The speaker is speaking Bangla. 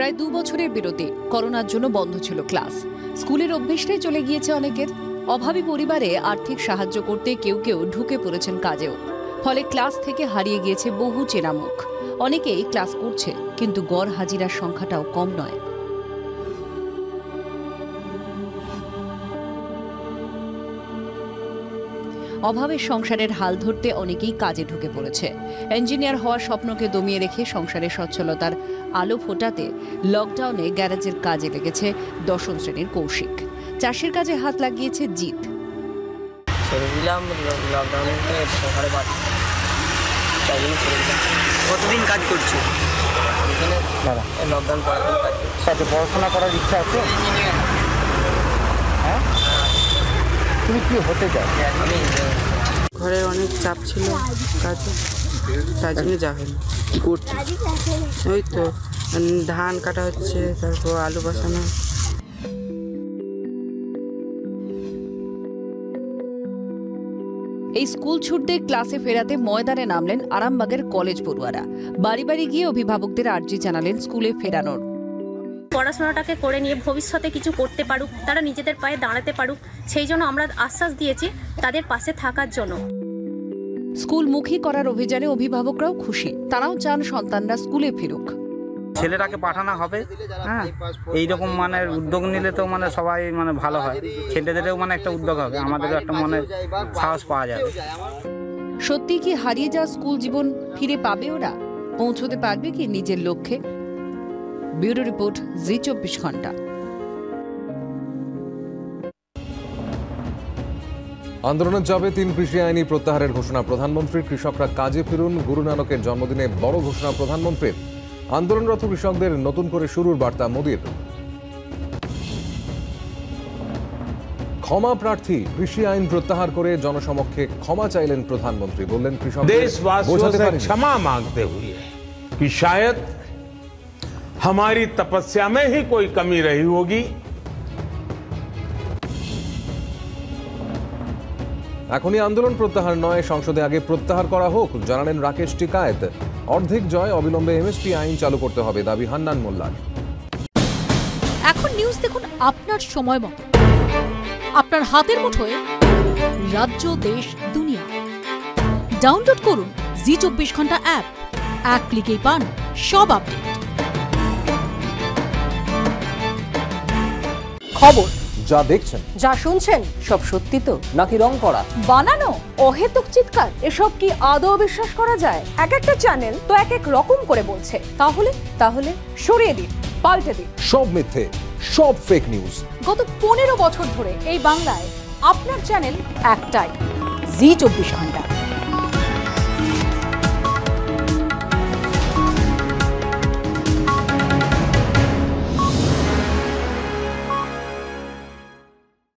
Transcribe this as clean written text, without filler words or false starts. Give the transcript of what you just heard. প্রায় ২ বছরের বিরতি, করোনার জন্য বন্ধ ছিল ক্লাস। স্কুলের অভ্যেসটাই চলে গিয়েছে অনেকের। অভাবী পরিবারে আর্থিক সাহায্য করতে কেউ কেউ ঢুকে পড়েছেন কাজেও। ফলে ক্লাস থেকে হারিয়ে গিয়েছে বহু চেনা মুখ। অনেকেই ক্লাস করছে, কিন্তু গড় হাজিরার সংখ্যাটাও কম নয়। অভাবের সংসারের হাল ধরতে অনেকেই কাজে ঢুকে পড়েছে। ইঞ্জিনিয়ার হওয়ার স্বপ্নকে দমিয়ে রেখে সংসারের সচ্ছলতার আলো ফোটাতে লকডাউনে গ্যারেজের কাজে লেগেছে ১০ম শ্রেণীর কৌশিক। চাষের কাজে হাত লাগিয়েছে জিত। পড়াশোনা করার ইচ্ছা আছে। তুমি কি হতে চাও? ঘরে অনেক চাপ ছিল কাজে, তার জন্য যা হলো। কি করতে? ওই তো ধান কাটা হচ্ছে, তারপর আলু বসানো। এই স্কুল ছুটতে ক্লাসে ফেরাতে ময়দানে নামলেন আরামবাগের কলেজ পড়ুয়ারা। বাড়ি বাড়ি গিয়ে অভিভাবকদের আর্জি জানালেন স্কুলে ফেরানোর। পড়াশোনাটাকে করে নিয়ে ভবিষ্যতে কিছু করতে পারুক, তারা নিজেদের পায়ে দাঁড়াতে পারুক, সেই জন্য আমরা আশ্বাস দিয়েছি তাদের পাশে থাকার জন্য। স্কুলমুখী করার অভিযানে অভিভাবকরাও খুশি, তারাও চান সন্তানরা স্কুলে ফিরুক। ছেলেটাকে পাঠানো হবে, হ্যাঁ এইরকম মানে উদ্যোগ নিলে তো মানে সবাই মানে ভালো হয়, ছেলেদেরও মানে একটা উদ্যোগ হবে, আমাদেরও একটা মানে সাহস পাওয়া যাবে। সত্যি কি হারিয়ে যাওয়া স্কুল জীবন ফিরে পাবে ওরা? পৌঁছতে পারবে কি নিজের লক্ষ্যে? ब्यूरो रिपोर्ट जी 24 घंटा। आंदोलन जाबे 3 कृषि आईनी प्रत्याहारेर घोषणा प्रधानमंत्री। कृषकरा काजे फिरुन, गुरु नानकेर जन्मदिने बड़ घोषणा प्रधानमंत्री। आंदोलनरत कृषकदेर नतून करे शुरुर बार्ता मोदीर। क्षमा प्रार्थी कृषि आईन प्रत्याहार करे जनसमक्षे क्षमा चाइलेन प्रधानमंत्री। बोललेन कृषक देशवासियों से क्षमा मांगते हुए कि शायद हमारी तपस्या में ही कोई कमी रही होगी। एखोनी आंदोलन प्रत्याहार नय, संसदे आगे प्रत्याहार करा होक जानालेन राकेश टिकायत। अर्धेक जय अविलम्बे एमएसपी आईन चालू करते होबे दाबी हान्नान मोल्लार। एखोन न्यूज़ देखुन आपनार समय मतो, आपनार हातेर मुठोय राज्य देश दुनिया। डाउनलोड करुन जी 24 घंटा ऐप। एक क्लिकेई पान सब अपडेट। খবর যা দেখছেন, যা শুনছেন সব সত্যি তো নাকি রং করা, বানানো অহেতুক চিৎকার, এসব কি আদৌ বিশ্বাস করা যায়? এক একটা চ্যানেল তো এক এক রকম করে বলছে। তাহলে সরিয়ে দিন, পাল্টে দিন সব মিথ্যে, সব ফেক নিউজ। গত 15 বছর ধরে এই বাংলায় আপনার চ্যানেল একটাই, জি 24 ঘন্টা।